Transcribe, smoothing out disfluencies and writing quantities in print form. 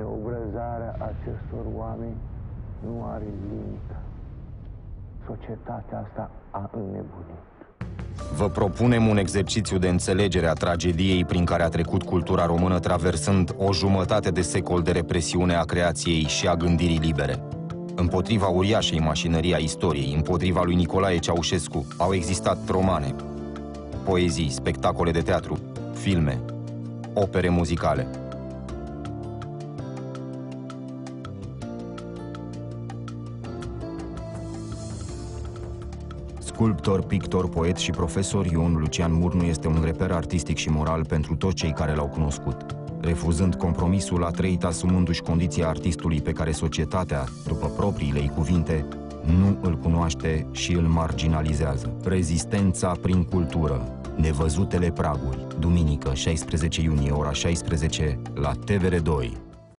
Neobrăzarea acestor oameni nu are limită. Societatea asta a înnebunit. Vă propunem un exercițiu de înțelegere a tragediei prin care a trecut cultura română, traversând o jumătate de secol de represiune a creației și a gândirii libere. Împotriva uriașei mașinării a istoriei, împotriva lui Nicolae Ceaușescu, au existat romane, poezii, spectacole de teatru, filme, opere muzicale. Sculptor, pictor, poet și profesor, Ion Lucian Murnu este un reper artistic și moral pentru toți cei care l-au cunoscut. Refuzând compromisul, a trăit asumându-și condiția artistului pe care societatea, după propriile-i cuvinte, nu îl cunoaște și îl marginalizează. Rezistența prin cultură. Nevăzutele praguri. Duminică, 16 iunie, ora 16, la TVR2.